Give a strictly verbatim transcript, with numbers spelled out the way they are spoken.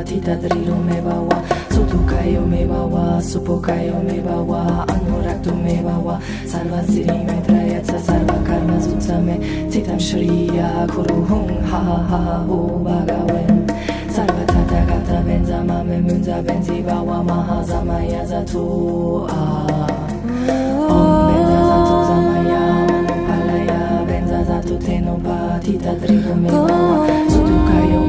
Tita drigo me bawa, sutu kayo